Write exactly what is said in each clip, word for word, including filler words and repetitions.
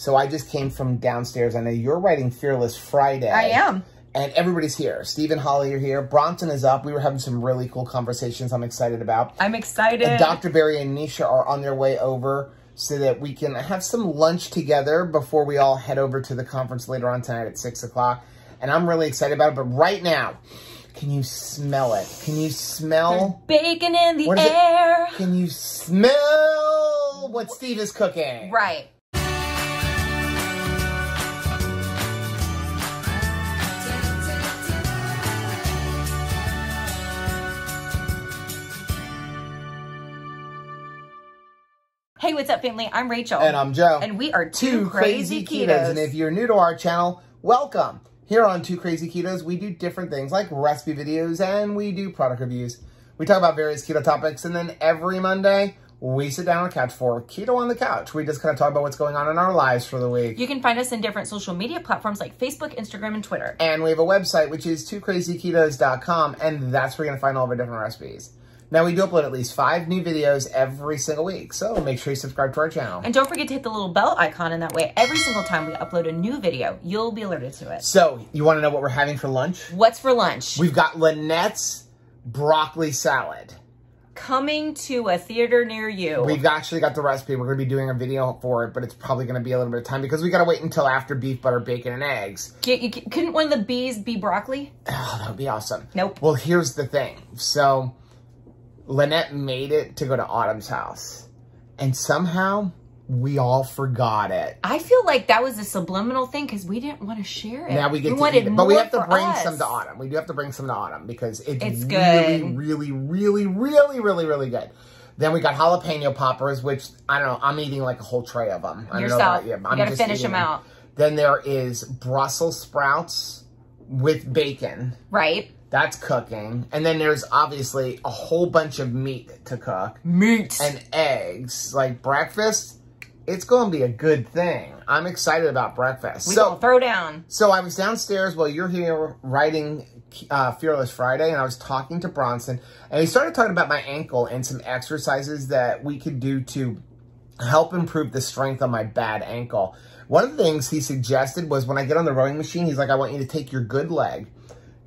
So I just came from downstairs. I know you're writing Fearless Friday. I am. And everybody's here. Steve and Holly are here. Bronson is up. We were having some really cool conversations I'm excited about. I'm excited. And Doctor Barry and Nisha are on their way over so that we can have some lunch together before we all head over to the conference later on tonight at six o'clock. And I'm really excited about it. But right now, can you smell it? Can you smell? There's bacon in the air. It? Can you smell what Steve is cooking? Right. Hey, what's up, family? I'm Rachel. And I'm Joe. And we are Two, Two Crazy, Crazy Ketos. Ketos. And if you're new to our channel, welcome. Here on Two Crazy Ketos, we do different things like recipe videos and we do product reviews. We talk about various keto topics, and then every Monday, we sit down on the couch for Keto on the Couch. We just kind of talk about what's going on in our lives for the week. You can find us in different social media platforms like Facebook, Instagram, and Twitter. And we have a website, which is two crazy ketos dot com, and that's where you're going to find all of our different recipes. Now, we do upload at least five new videos every single week, so make sure you subscribe to our channel. And don't forget to hit the little bell icon, and that way every single time we upload a new video, you'll be alerted to it. So, you want to know what we're having for lunch? What's for lunch? We've got Lynette's broccoli salad. Coming to a theater near you. We've actually got the recipe. We're going to be doing a video for it, but it's probably going to be a little bit of time because we got to wait until after beef, butter, bacon, and eggs. Couldn't one of the bees be broccoli? Oh, that would be awesome. Nope. Well, here's the thing. So, Lynette made it to go to Autumn's house, and somehow we all forgot it. I feel like that was a subliminal thing because we didn't want to share it. Now we get we to eat it, but we have to bring us. some to Autumn. We do have to bring some to Autumn because it's, it's really, good. really, really, really, really, really good. Then we got jalapeno poppers, which I don't know. I'm eating like a whole tray of them. I Yourself, don't know about you. I'm gotta just finish them out. Them. Then there is Brussels sprouts with bacon. Right. That's cooking. And then there's obviously a whole bunch of meat to cook. Meat. And eggs. Like breakfast, it's going to be a good thing. I'm excited about breakfast. We're going to throw down. So I was downstairs while you're here writing uh, Fearless Friday, and I was talking to Bronson. And he started talking about my ankle and some exercises that we could do to help improve the strength on my bad ankle. One of the things he suggested was when I get on the rowing machine, he's like, I want you to take your good leg.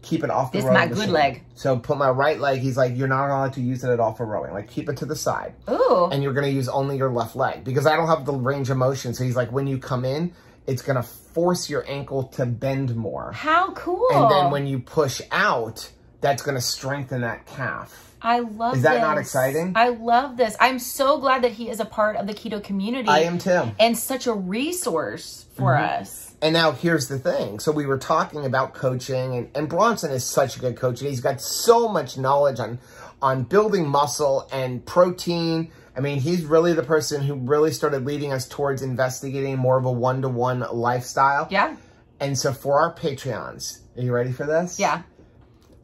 Keep it off the rowing machine. This is my good leg. So put my right leg, he's like, you're not allowed to use it at all for rowing. Like, keep it to the side. Ooh. And you're going to use only your left leg. Because I don't have the range of motion. So he's like, when you come in, it's going to force your ankle to bend more. How cool. And then when you push out, that's going to strengthen that calf. I love this. Is that not exciting? I love this. I'm so glad that he is a part of the keto community. I am too. And such a resource for mm-hmm. us. And now here's the thing. So we were talking about coaching, and, and Bronson is such a good coach. He's got so much knowledge on, on building muscle and protein. I mean, he's really the person who really started leading us towards investigating more of a one-to-one lifestyle. Yeah. And so for our Patreons, are you ready for this? Yeah.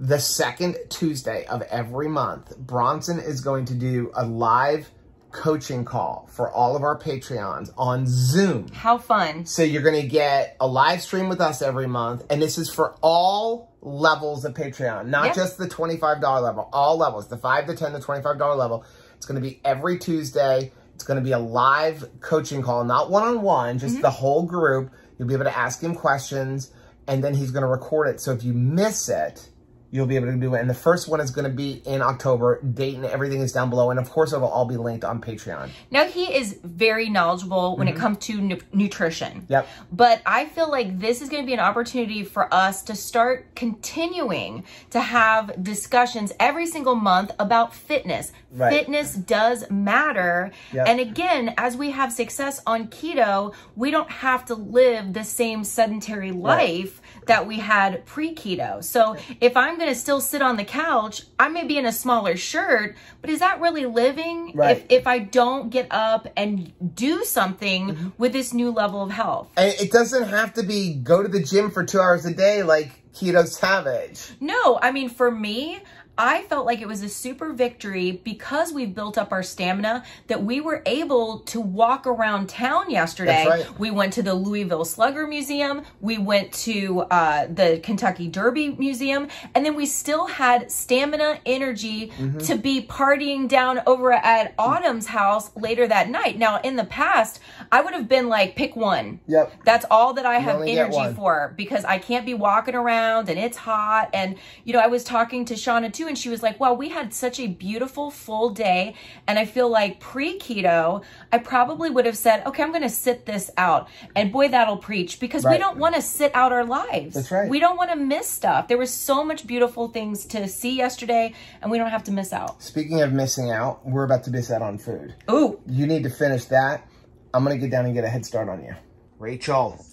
The second Tuesday of every month, Bronson is going to do a live coaching call for all of our Patreons on Zoom. How fun. So you're going to get a live stream with us every month. And this is for all levels of Patreon, not yep. just the twenty-five dollar level, all levels, the five to ten to twenty-five dollar level. It's going to be every Tuesday. It's going to be a live coaching call, not one-on-one, just mm-hmm. the whole group. You'll be able to ask him questions, and then he's going to record it. So if you miss it, you'll be able to do it. And the first one is going to be in October. Date and everything is down below. And, of course, it will all be linked on Patreon. Now, he is very knowledgeable when mm-hmm. it comes to nu nutrition. Yep. But I feel like this is going to be an opportunity for us to start continuing to have discussions every single month about fitness. Right. Fitness does matter. Yep. And, again, as we have success on keto, we don't have to live the same sedentary life right. that we had pre-keto. So, if I'm going to still sit on the couch, I may be in a smaller shirt, but is that really living right. if, if I don't get up and do something mm-hmm. with this new level of health? And it doesn't have to be go to the gym for two hours a day like keto savage. No, I mean, for me, I felt like it was a super victory because we built up our stamina that we were able to walk around town yesterday. That's right. We went to the Louisville Slugger Museum. We went to uh, the Kentucky Derby Museum. And then we still had stamina, energy mm-hmm. to be partying down over at Autumn's house later that night. Now, in the past, I would have been like, pick one. Yep. That's all that I you have energy for because I can't be walking around and it's hot. And, you know, I was talking to Shauna too, and she was like, wow, we had such a beautiful full day. And I feel like pre-keto, I probably would have said, okay, I'm going to sit this out. And boy, that'll preach because right. we don't want to sit out our lives. That's right. We don't want to miss stuff. There was so much beautiful things to see yesterday and we don't have to miss out. Speaking of missing out, we're about to miss out on food. Ooh. You need to finish that. I'm going to get down and get a head start on you. Rachel,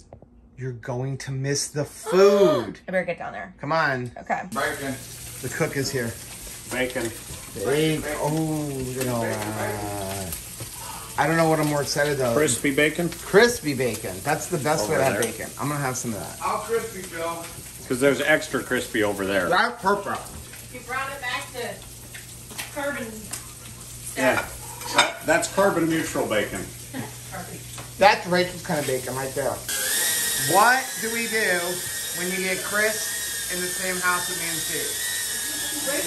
you're going to miss the food. I better get down there. Come on. Okay. Bacon. The cook is here. Bacon. Bacon. Bacon. Oh, look at all that. I don't know what I'm more excited about. Crispy bacon? Crispy bacon. That's the best over way to have bacon. I'm going to have some of that. All crispy, Joe. Because there's extra crispy over there. That's purple. You brought it back to carbon. Yeah. That, that's carbon neutral bacon. That's Rachel's kind of bacon right there. What do we do when you get Chris in the same house with me and Steve?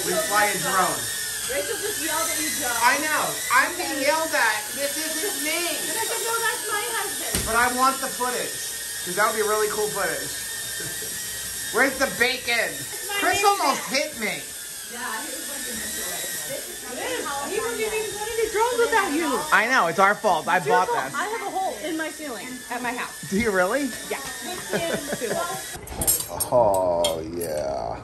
We fly a drone. Rachel just yelled at you, Joe. I know. I'm okay. being yelled at. This isn't me. And I said, no, that's my husband. But I want the footage. Because that would be really cool footage. Where's the bacon? Chris almost hit me. Yeah, he was like an enjoy. He wouldn't even want any drones without you. I know. It's our fault. I bought that. I have a hole in my ceiling at my house. Do you really? Yeah. Oh, yeah.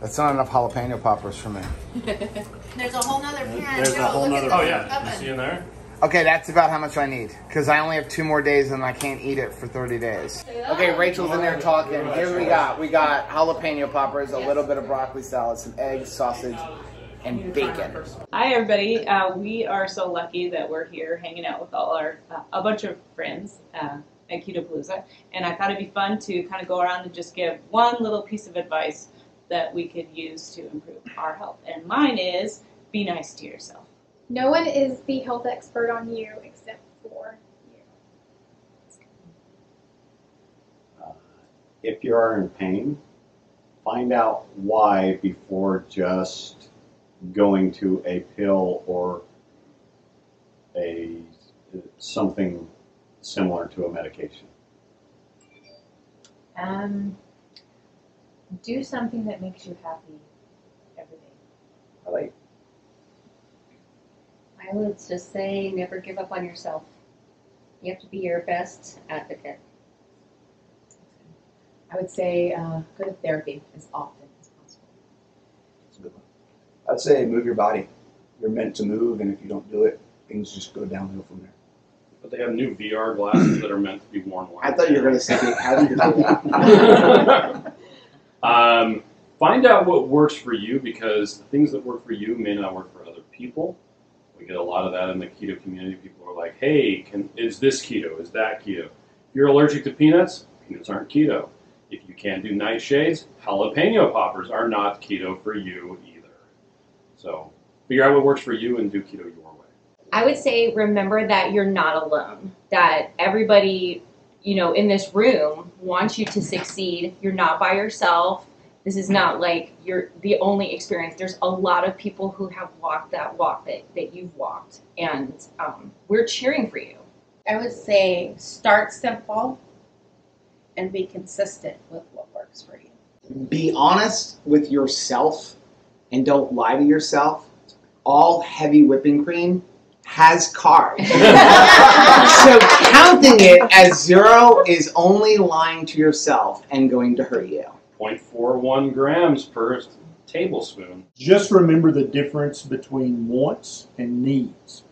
That's not enough jalapeno poppers for me. There's a whole nother pan. There's a whole nother pan. Oh, yeah. You see in there? Okay, that's about how much I need. Because I only have two more days and I can't eat it for thirty days. Okay, Rachel's in there talking. Here we got, we got jalapeno poppers, a little bit of broccoli salad, some eggs, sausage, and bacon. Hi, everybody. Uh, we are so lucky that we're here hanging out with all our, uh, a bunch of friends. Uh, at Keto-Pa-Lou-Za, and I thought it'd be fun to kind of go around and just give one little piece of advice that we could use to improve our health. And mine is, be nice to yourself. No one is the health expert on you except for you. Uh, if you are in pain, find out why before just going to a pill or a something similar to a medication? Um, do something that makes you happy every day. I like. I would just say never give up on yourself. You have to be your best advocate. I would say uh, go to therapy as often as possible. That's a good one. I'd say move your body. You're meant to move, and if you don't do it, things just go downhill from there. But they have new V R glasses that are meant to be worn. I thought you were going to say, how do you know that? Find out what works for you, because the things that work for you may not work for other people. We get a lot of that in the keto community. People are like, hey, can, is this keto? Is that keto? If you're allergic to peanuts, peanuts aren't keto. If you can't do nightshades, jalapeno poppers are not keto for you either. So figure out what works for you and do keto your way. I would say remember that you're not alone, that everybody, you know, in this room wants you to succeed. You're not by yourself. This is not like you're the only experience. There's a lot of people who have walked that walk that, that you've walked, and um, we're cheering for you. I would say start simple and be consistent with what works for you. Be honest with yourself and don't lie to yourself. All heavy whipping cream has carbs. So counting it as zero is only lying to yourself and going to hurt you. zero point four one grams per tablespoon. Just remember the difference between wants and needs.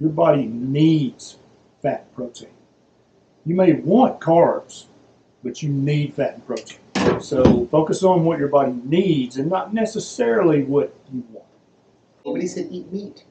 Your body needs fat and protein. You may want carbs, but you need fat and protein. So focus on what your body needs and not necessarily what you want. Nobody said eat meat.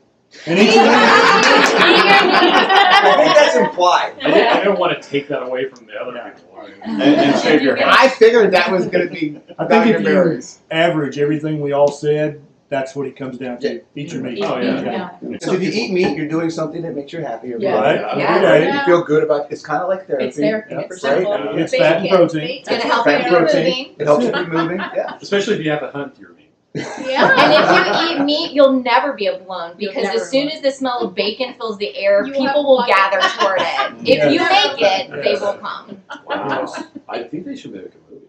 And each of them, I think that's implied. I didn't, I didn't want to take that away from the other yeah. people. I mean, and, and shave your head. I figured that was going to be. I think if you average everything we all said, that's what it comes down to. Yeah. Eat your meat. Eat oh, yeah. Meat. Yeah. Yeah. So if you eat meat, you're doing something that makes you happy. Yeah. Right? Yeah. Yeah. Right. Yeah. You feel good about it. It's kind of like therapy. It's therapy. Yeah. It's, right? yeah. it's, it's fat and protein. It's going to help you moving. It helps you be moving. Yeah. Especially if you have to hunt your meat. Yeah, and if you eat meat, you'll never be a blown because as soon as the smell of bacon fills the air, you people will gather toward it. If you make it, they will come. Wow, I think they should make a movie.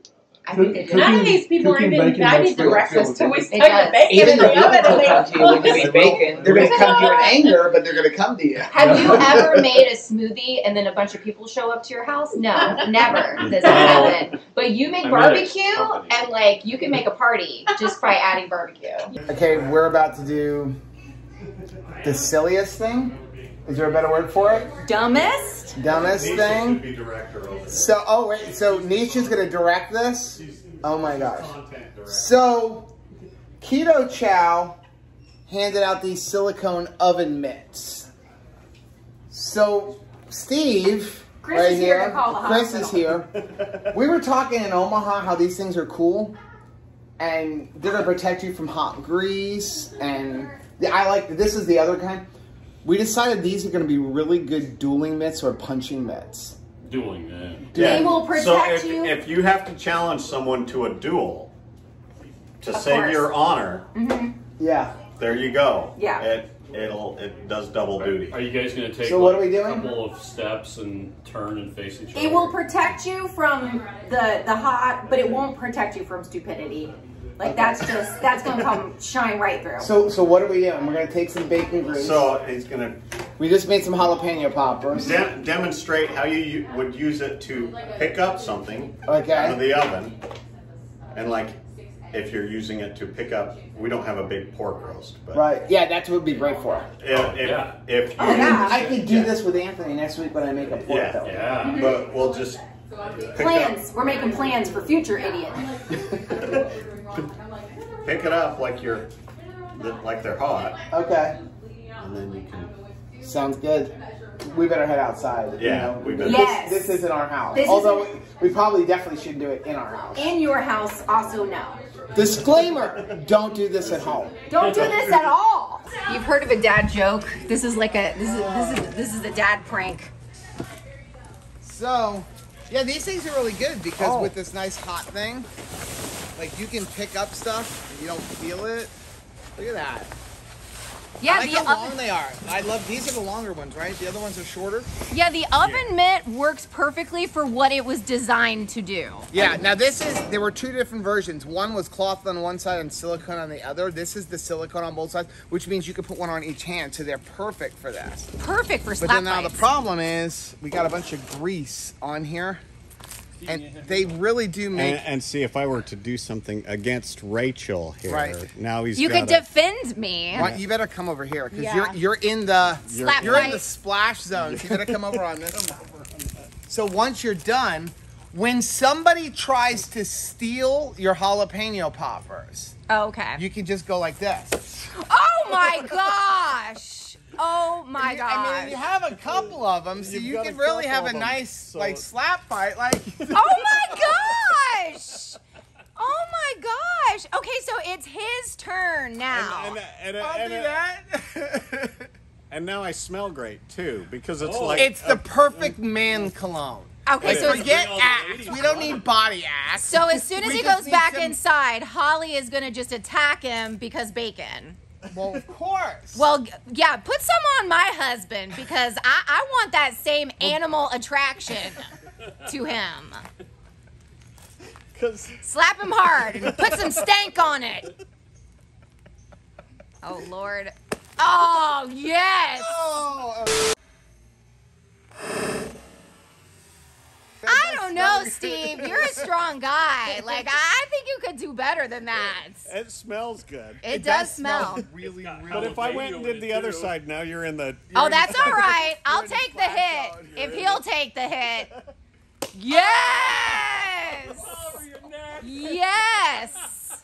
I think they do. None of these people are even invited to breakfast till we start the bacon. Even the people come to you when you eat bacon. They're going to come to you in anger, but they're going to come to you. Have you ever made a smoothie and then a bunch of people show up to your house? No, never. Doesn't happen. But you make barbecue, and like you can make a party just by adding barbecue. Okay, we're about to do the silliest thing. Is there a better word for it? Dumbest? Dumbest Nisha's thing? Be director over so, oh wait, so Nisha's gonna direct this? Oh my gosh. So, Keto Chow handed out these silicone oven mitts. So, Steve, Chris right is here, here to call the Chris hospital. is here. We were talking in Omaha how these things are cool, and they're gonna protect you from hot grease, and I like, this is the other kind. We decided these are going to be really good dueling mitts or punching mitts. Dueling mitts. Yeah. They will protect so if, you. If you have to challenge someone to a duel to of save course. your honor, mm-hmm. yeah, there you go. Yeah, it it'll it does double right. duty. Are you guys going to take so like what are we doing? a couple of steps and turn and face each other? It will protect you from the the hot, but it won't protect you from stupidity. Like okay. that's just that's gonna come shine right through. So so what are we doing? We're gonna take some bacon grease. So he's gonna. We just made some jalapeno poppers. De demonstrate how you would use it to pick up something okay. out of the oven, and like if you're using it to pick up, we don't have a big pork roast, but right? Yeah, that's what would be great for. If, oh, if, yeah. if you oh, yeah. I could do yeah. this with Anthony next week when I make a pork yeah. though. Yeah, mm-hmm. but we'll just plans. Up. We're making plans for future idiots. Pick it up like you're, like they're hot. Okay. And then you can. Sounds good. We better head outside. Yeah, you know? we better. Yes. This, this isn't our house. This Although we probably definitely shouldn't do it in our house. In your house, also no. Disclaimer: don't do this at home. Don't do this at all. You've heard of a dad joke. This is like a this is this is this is a dad prank. So, yeah, these things are really good because oh. with this nice hot thing. Like, you can pick up stuff and you don't feel it. Look at that. Yeah, I like the how long they are. I love, these are the longer ones, right? The other ones are shorter. Yeah, the oven yeah. mitt works perfectly for what it was designed to do. Yeah, like, now this is, there were two different versions. One was cloth on one side and silicone on the other. This is the silicone on both sides, which means you can put one on each hand, so they're perfect for this. Perfect for slap But then now bites. the problem is, we got a bunch of grease on here. And they really do make. And, and see, if I were to do something against Rachel here, right. now he's. You could defend me. Well, you better come over here because yeah. you're you're in the Slap you're light. in the splash zone. So you better come over on this. So once you're done, when somebody tries to steal your jalapeno poppers, oh, okay, you can just go like this. Oh my gosh. Oh my god! I mean, you have a couple of them, so You've you can really have a nice so. like slap fight. Like, oh my gosh! Oh my gosh! Okay, so it's his turn now. And, and, and, I'll and, do and, that. And now I smell great too because it's oh. like it's the perfect uh, man cologne. Okay, so forget ass. We don't need body ass. So as soon as he goes back some... inside, Holly is gonna just attack him because bacon. Well, of course. Well, yeah, put some on my husband because I, I want that same animal attraction to him. Cause... Slap him hard and put some stank on it. Oh, Lord. Oh, yes. Oh. I don't know, Steve. You're a strong guy. Like, I think you could do better than that. It, it smells good. It, it does, does smell. smell really, really But if I went and did the other side, now you're in the... You're oh, that's all right. I'll take the hit. If he'll take the hit. Yes! Over your neck. Yes!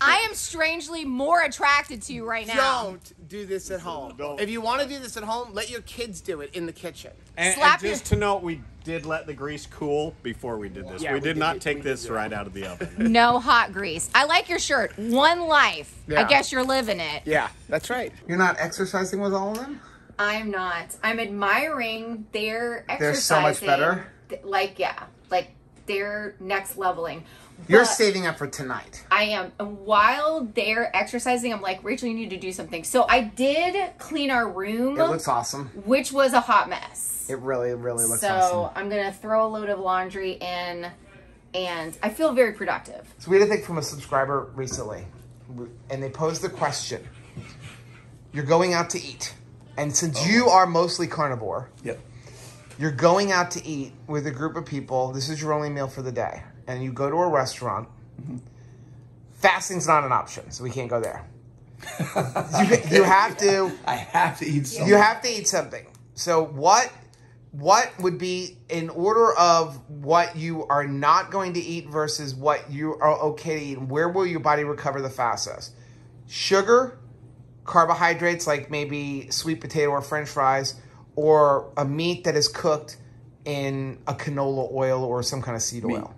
I am strangely more attracted to you right now. Don't. do this at home. Don't. If you want to do this at home, let your kids do it in the kitchen. And, Slap and just your... to note, we did let the grease cool before we did this. Yeah, we, we did, did not take this did. right out of the oven. No hot grease. I like your shirt. One life. Yeah. I guess you're living it. Yeah, that's right. You're not exercising with all of them? I'm not. I'm admiring their exercising. They're so much better. Like, yeah. Like, they're next leveling. But you're saving up for tonight. I am. And while they're exercising, I'm like, Rachel, you need to do something. So I did clean our room. It looks awesome. Which was a hot mess. It really, really looks so awesome. So I'm going to throw a load of laundry in, and I feel very productive. So we had a thing from a subscriber recently, and they posed the question, you're going out to eat. And since oh. you are mostly carnivore, yep. you're going out to eat with a group of people. This is your only meal for the day. And you go to a restaurant, mm-hmm. fasting's not an option, so we can't go there. you, you have to. I have to eat something. You have to eat something. So what, what would be in order of what you are not going to eat versus what you are okay to eat? Where will your body recover the fastest? Sugar, carbohydrates like maybe sweet potato or French fries, or a meat that is cooked in a canola oil or some kind of seed meat. oil.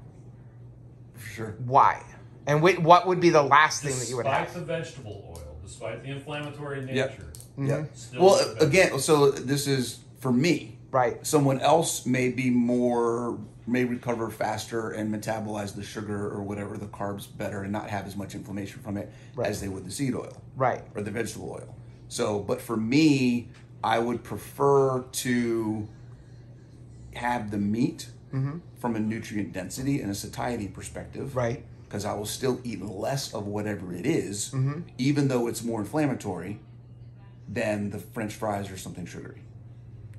Sure. Why? And what would be the last thing despite that you would have? Despite the vegetable oil, despite the inflammatory nature. Yeah. Mm-hmm. Well, again, so this is for me. Right. Someone else may be more, may recover faster and metabolize the sugar or whatever, the carbs better and not have as much inflammation from it right. as they would the seed oil. Right. Or the vegetable oil. So, but for me, I would prefer to have the meat Mm-hmm. from a nutrient density and a satiety perspective, right? Because I will still eat less of whatever it is, mm-hmm. even though it's more inflammatory than the French fries or something sugary,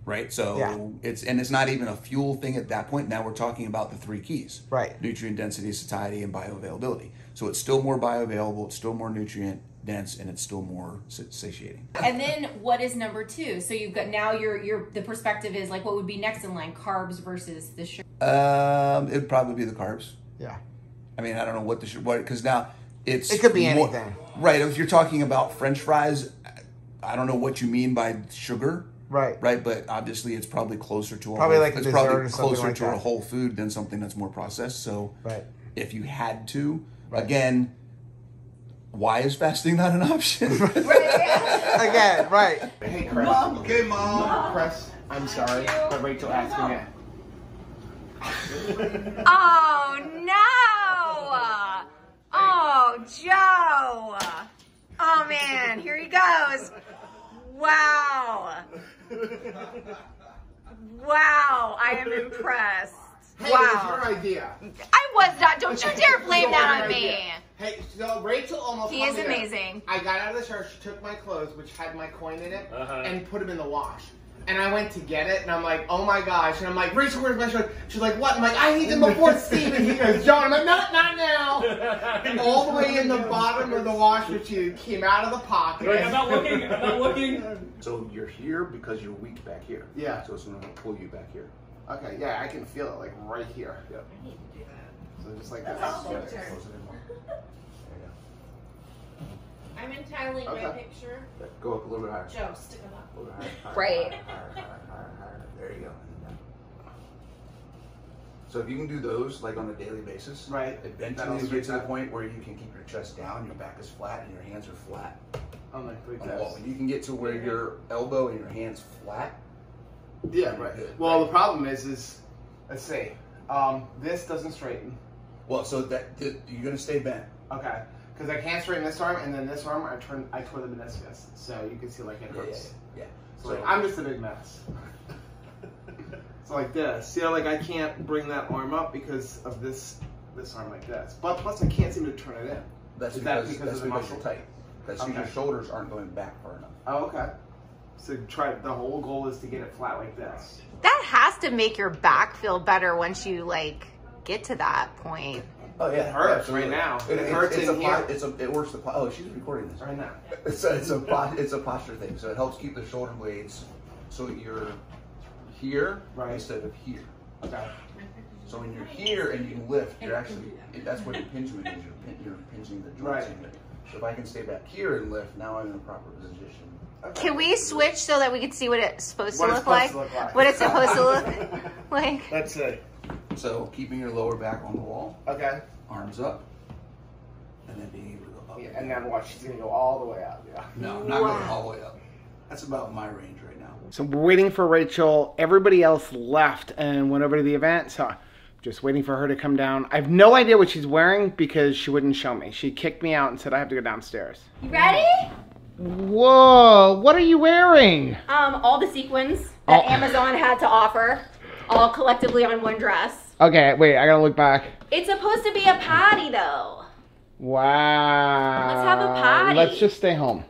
right? So yeah. it's and it's not even a fuel thing at that point. Now we're talking about the three keys, right? Nutrient density, satiety, and bioavailability. So it's still more bioavailable, it's still more nutrient dense, and it's still more satiating. And then what is number two? So you've got now your your the perspective is like what would be next in line, carbs versus the sugar. Um, it'd probably be the carbs. Yeah. I mean, I don't know what the sugar, what because now it's it could be more, anything. Right. If you're talking about French fries, I don't know what you mean by sugar. Right. Right. But obviously, it's probably closer to a probably whole, like it's probably closer like to that. a whole food than something that's more processed. So right. if you had to, right. again. Why is fasting not an option? Right. Again, right. Hey, Chris. Mom. Okay, Mom. Mom. Chris, I'm sorry, but Rachel asked me that. Oh, no. Oh, Joe. Oh, man. Here he goes. Wow. Wow. I am impressed. Hey, wow. It was your idea. I was not. Don't you dare blame that on me. Idea. Hey, so Rachel almost He is amazing. Up. I got out of the church, took my clothes, which had my coin in it, uh-huh. and put them in the wash. And I went to get it, and I'm like, oh my gosh. And I'm like, Rachel, where's my shirt? She's like, what? I'm like, I need them before Steve. And he goes, John. I'm like, no, not now. And all the way in the bottom of the wash, which you came out of the pocket. Like, I'm not looking. I'm not looking. So you're here because you're weak back here. Yeah. So it's going to pull you back here. Okay, yeah, I can feel it, like, right here. Yep. I need to do that. So just like this. That's all picture. There you go. I'm entitling okay. my picture. Go up a little bit higher. Joe, stick them up. A little bit higher. Right. Higher, higher, higher, higher, higher. There you go. So if you can do those, like, on a daily basis, right. eventually you get to the point where you can keep your chest down, your back is flat, and your hands are flat. Oh, my goodness. You can get to where yeah. your elbow and your hand's flat. Yeah, right. Well, the problem is, is let's see, um, this doesn't straighten. Well, so that th you're gonna stay bent. Okay, because I can't straighten this arm, and then this arm, I turn, I tore the meniscus, so you can see like it hurts. Yeah. yeah, yeah. So, so like, I'm just a big mess. So like this, see, you know, like I can't bring that arm up because of this, this arm like this. But plus, I can't seem to turn it in. That's is because, that because that's of the because muscle tight. That's okay. Your shoulders aren't going back far enough. Oh, okay. So try, the whole goal is to get it flat like this. That has to make your back feel better once you like get to that point. Oh yeah, it hurts absolutely. right now. It, it hurts it's, in it's here. A, it's a, it works the, oh she's recording this. Right now. It's a, it's, a, it's a posture thing. So it helps keep the shoulder blades so you're here right. instead of here. Okay. So when you're here and you lift, you're actually, that's what impingement is. You're, you're impinging the joints right. in it. So if I can stay back here and lift, now I'm in a proper position. Okay. Can we switch so that we can see what it's supposed, what to, look supposed like? to look like? What it's supposed to look like? That's it. So keeping your lower back on the wall. Okay. Arms up. And then being able to go up. Yeah, and then watch, she's going to go all the way up. Yeah. No, not wow. going all the way up. That's about my range right now. So we're waiting for Rachel. Everybody else left and went over to the event. So just waiting for her to come down. I have no idea what she's wearing because she wouldn't show me. She kicked me out and said I have to go downstairs. You ready? Whoa, what are you wearing? Um, all the sequins that oh. Amazon had to offer, all collectively on one dress. Okay, wait, I gotta look back. It's supposed to be a potty though. Wow. Let's have a potty. Let's just stay home.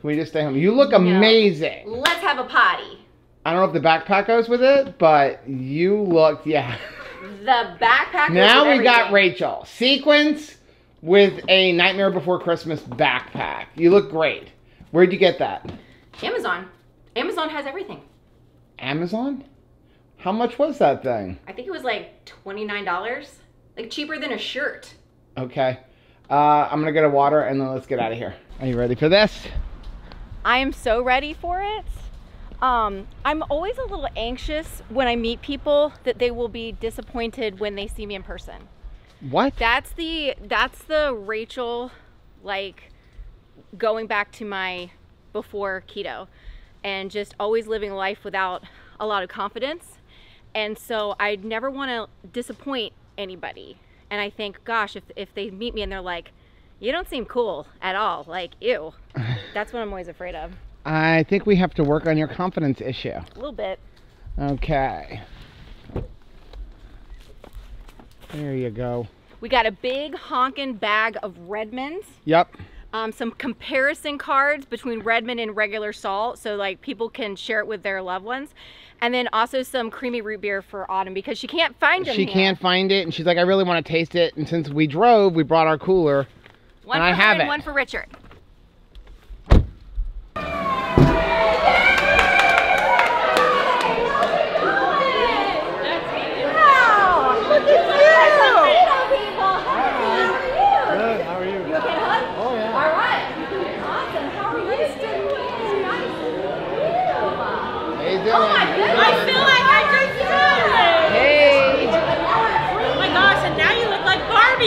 Can we just stay home? You look no. amazing. Let's have a potty. I don't know if the backpack goes with it, but you look, yeah. The backpack. Now we everything. got Rachel. Sequins with a Nightmare Before Christmas backpack. You look great. Where'd you get that? Amazon. Amazon has everything. Amazon? How much was that thing? I think it was like twenty-nine dollars. Like cheaper than a shirt. Okay. Uh, I'm gonna get a water and then let's get out of here. Are you ready for this? I am so ready for it. Um, I'm always a little anxious when I meet people that they will be disappointed when they see me in person. What? That's the, that's the Rachel, like, going back to my before keto and just always living life without a lot of confidence. And so I never want to disappoint anybody. And I think, gosh, if, if they meet me and they're like, you don't seem cool at all, like, ew, that's what I'm always afraid of. I think we have to work on your confidence issue. A little bit. Okay. There you go. We got a big honking bag of Redmonds. Yep. Um, some comparison cards between Redmond and regular salt, so like people can share it with their loved ones. And then also some creamy root beer for Autumn because she can't find it. She here. can't find it, and she's like, I really want to taste it. And since we drove, we brought our cooler. One and for I have her and it. One for Richard.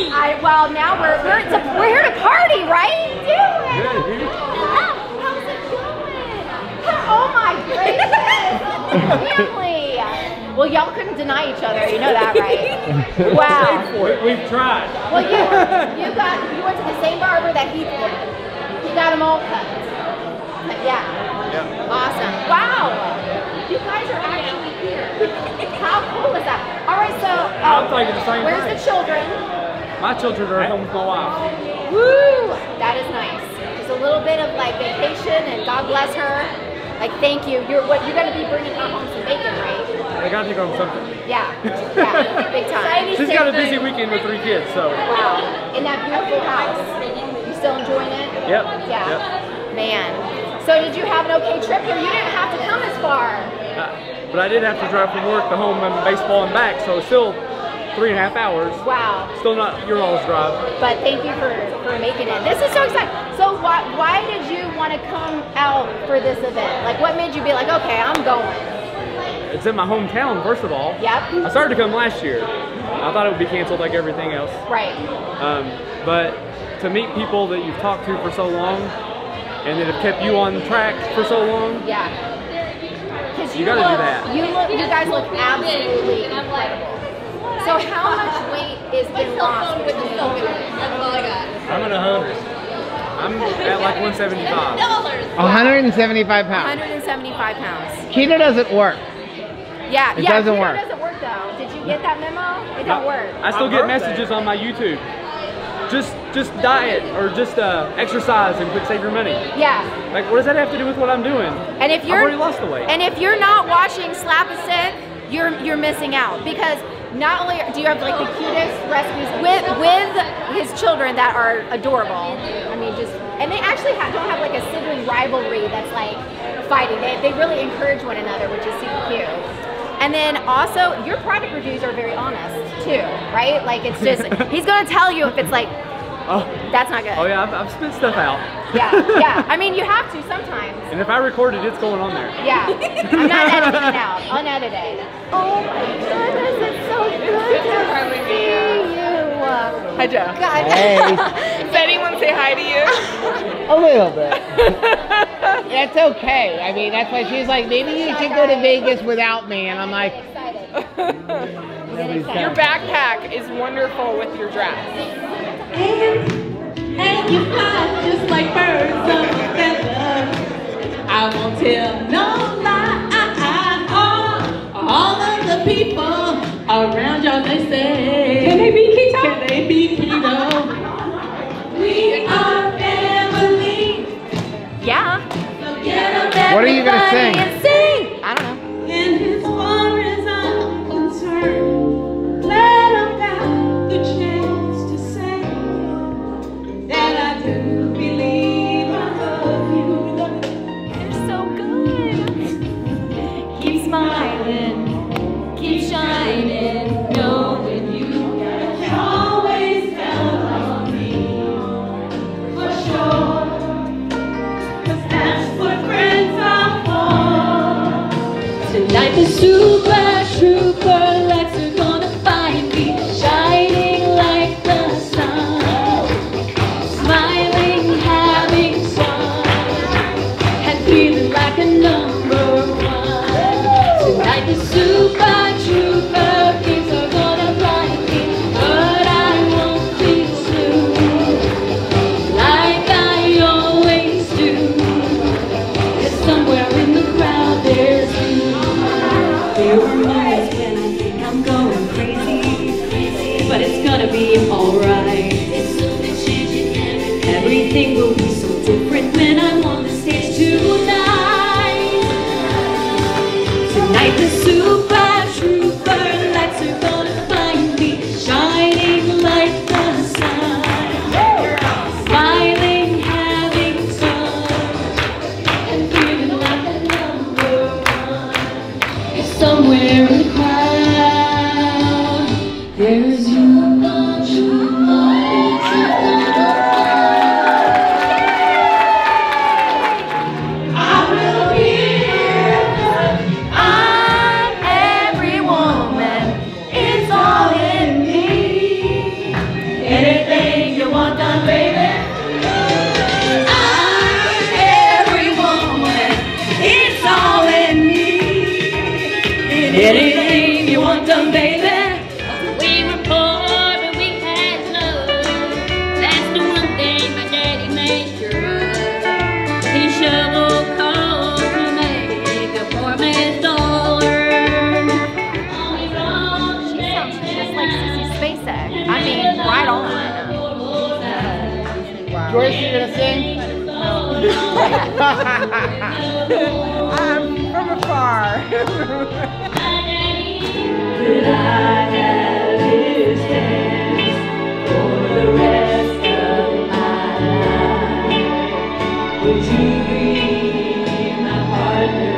I, well, now we're we're, it's a, we're here to party, right? How you doing? Oh, how's it going? Oh my goodness! Family. Well, y'all couldn't deny each other. You know that, right? Wow. We, we've tried. Well, you you got you went to the same barber that he did. He got them all cut. But yeah. Yep. Awesome. Wow. You guys are actually here. How cool is that? All right, so um, the where's thing. the children? My children are at home with my wife. Woo! That is nice. Just a little bit of like vacation, and God bless her. Like, thank you. You're what you're gonna be bringing home some bacon, right? I gotta take home something. Yeah, yeah, big time. She's got a busy weekend with three kids, so. Wow! In that beautiful house, you still enjoying it? Yep. Yeah. Yep. Man. So did you have an okay trip here? You didn't have to come as far. Uh, but I did have to drive from work to home and baseball and back, so it's still. Three and a half hours. Wow. Still not your all's drive. But thank you for, for making it. This is so exciting. So why, why did you want to come out for this event? Like, what made you be like, okay, I'm going? It's in my hometown, first of all. Yep. I started to come last year. I thought it would be canceled like everything else. Right. Um, but to meet people that you've talked to for so long and that have kept you on track for so long. Yeah. Because you, you gotta look, do that. You, look, you guys look absolutely incredible. So how much weight is been lost with the silver? That's all I got. I'm at one hundred. I'm at like one seventy-five. one seventy-five pounds. one seventy-five pounds. Keto doesn't work. Yeah, it yeah, doesn't keto work. doesn't work though. Did you get that memo? It don't I, work. I still get messages on my YouTube. Just just diet or just uh, exercise and quit save your money. Yeah. Like, what does that have to do with what I'm doing? And if you're I've already lost the weight. And if you're not watching Slap a Sick, you're you're missing out because. Not only do you have like the cutest recipes with with his children that are adorable. I mean, just and they actually have, don't have like a sibling rivalry that's like fighting. They they really encourage one another, which is super cute. And then also your product reviews are very honest too, right? Like it's just he's gonna tell you if it's like Oh. That's not good. Oh yeah, I've, I've spit stuff out. Yeah, yeah. I mean, you have to sometimes. And if I record it, it's going on there. Yeah. I'm not editing it out. Unedited. Oh my goodness, it's so good to see you. Hi, Joe. God. Hey. Does anyone say hi to you? A little bit. That's okay. I mean, that's why she's like, maybe you should go to Vegas without me. And I'm like, your backpack is wonderful with your dress. And, and you fly just like birds of a feather. I won't tell no lie. All, all of the people around y'all, they say, can they be keto? Can they be keto? We are family. Yeah. What are you gonna sing? sing? I don't know. And as far as I'm concerned, glad I got the chance to say that I do believe I love you. You're so good. Keep smiling, keep shining, knowing you can always count on me for sure. Life is super trooper, lights are gonna find me, shining like the sun, smiling, having fun, and feeling like a number one. Tonight is super trooper, things are gonna find me, but I won't be soon, like I always do, 'cause somewhere in the crowd there's you. There were moments when I think I'm going crazy, crazy, but it's gonna be alright. It's so much changing everything. Everything will be so different when I'm on the stage tonight. Tonight the super trooper lights are gonna find me, shining like the sun, smiling, having fun, and feeling like a number one. It's somewhere in the crowd, there's you. Anything you want done, baby. We were poor, but we had love. That's the one thing my daddy made sure of. He shoveled coal to make a poor man's dollar. She sounds just like Sissy Spacek. I mean, right on. Joyce, you gonna sing? I'm from afar. Could I have his hands for the rest of my life? Would you be my partner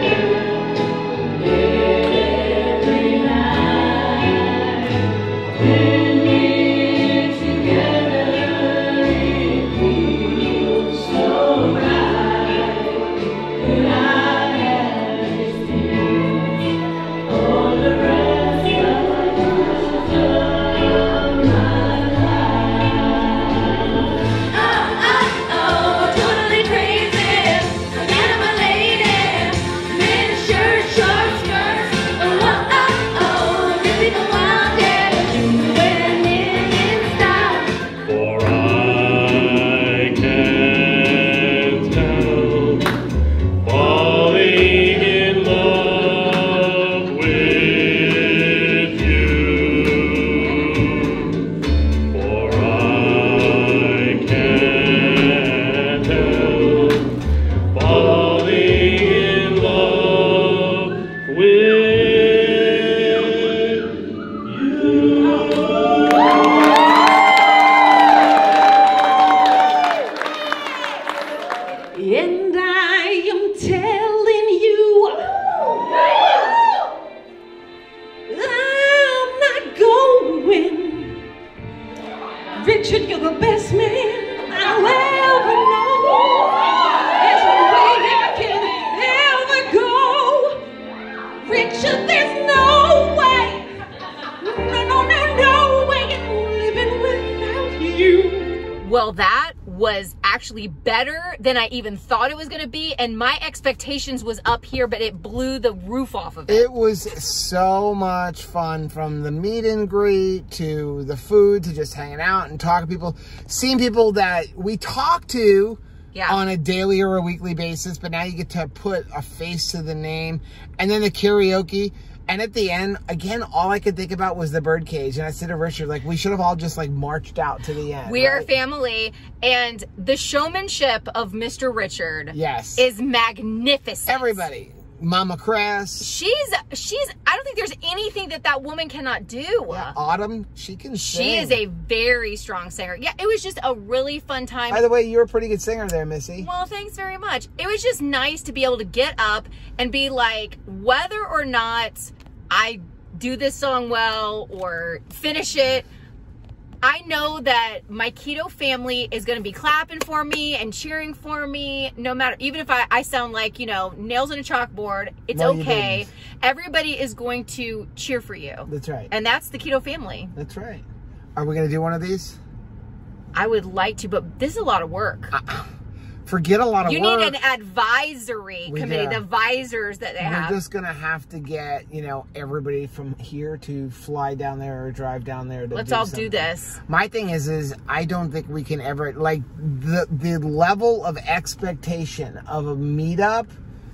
every night? When we're together, it feels so right. Could I have his hands for the best man I'll ever know. There's no way I can ever go richer. There's no way, no, no, no, no way living without you. Well, that was actually better than I even thought it was going to be, and my expectations was up here, but it blew the roof off of it. It was so much fun, from the meet and greet to the food to just hanging out and talking to people, seeing people that we talk to yeah. on a daily or a weekly basis, but now you get to put a face to the name. And then the karaoke. And at the end, again, all I could think about was the birdcage. And I said to Richard, like, we should have all just, like, marched out to the end. We are right? family. And the showmanship of Mister Richard yes. is magnificent. Everybody. Mama Cress. She's, she's, I don't think there's anything that that woman cannot do. Yeah, Autumn, she can sing. She is a very strong singer. Yeah, it was just a really fun time. By the way, you're a pretty good singer there, Missy. Well, thanks very much. It was just nice to be able to get up and be like, whether or not I do this song well or finish it, I know that my keto family is going to be clapping for me and cheering for me, no matter, even if I, I sound like, you know, nails on a chalkboard, it's no, okay. Everybody is going to cheer for you. That's right. And that's the keto family. That's right. Are we going to do one of these? I would like to, but this is a lot of work. Uh, forget a lot of you work. You need an advisory we committee, do. the advisors that they We're have. We're just going to have to get, you know, everybody from here to fly down there or drive down there. To Let's do all something. do this. My thing is, is I don't think we can ever, like, the, the level of expectation of a meetup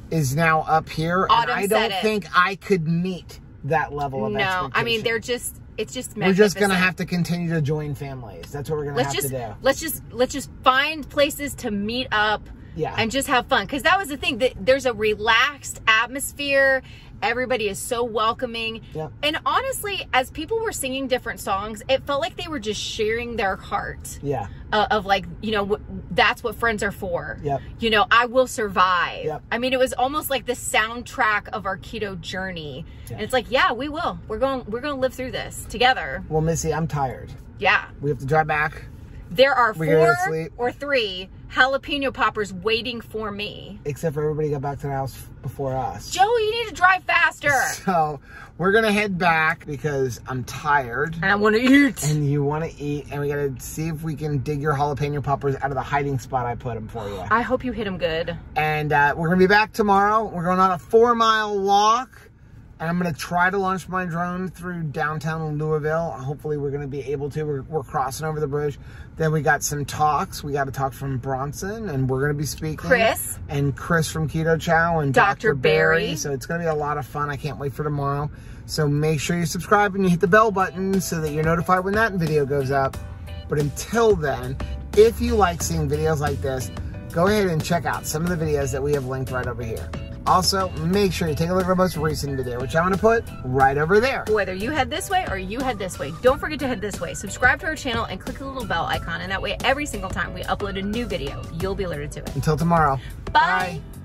is now up here. Autumn and I don't it. think I could meet that level of no, expectation. No, I mean, they're just... It's just we're just gonna have to continue to join families. That's what we're gonna let's have just, to do. Let's just let's just find places to meet up, yeah, and just have fun. Because that was the thing, that there's a relaxed atmosphere. Everybody is so welcoming, yeah. And honestly, as people were singing different songs, it felt like they were just sharing their heart. Yeah, uh, of like you know that's what friends are for. Yep. You know, I will survive. Yep. I mean, it was almost like the soundtrack of our keto journey. Yeah. And it's like, yeah, we will. We're going. We're going to live through this together. Well, Missy, I'm tired. Yeah, we have to drive back. There are we four or three jalapeno poppers waiting for me. Except for everybody got back to the house before us. Joe, you need to drive faster. So we're going to head back because I'm tired. And I want to eat. And you want to eat. And we got to see if we can dig your jalapeno poppers out of the hiding spot I put them for you. I hope you hit them good. And uh, we're going to be back tomorrow. We're going on a four mile walk. And I'm going to try to launch my drone through downtown Louisville. Hopefully we're going to be able to. We're, we're crossing over the bridge. Then we got some talks. We got a talk from Bronson, and we're going to be speaking. Chris. And Chris from Keto Chow and Doctor Barry. So it's going to be a lot of fun. I can't wait for tomorrow. So make sure you subscribe and you hit the bell button so that you're notified when that video goes up. But until then, if you like seeing videos like this, go ahead and check out some of the videos that we have linked right over here. Also, make sure you take a look at our most recent video, which I'm going to put right over there. Whether you head this way or you head this way, don't forget to head this way. Subscribe to our channel and click the little bell icon, and that way every single time we upload a new video, you'll be alerted to it. Until tomorrow. Bye. Bye.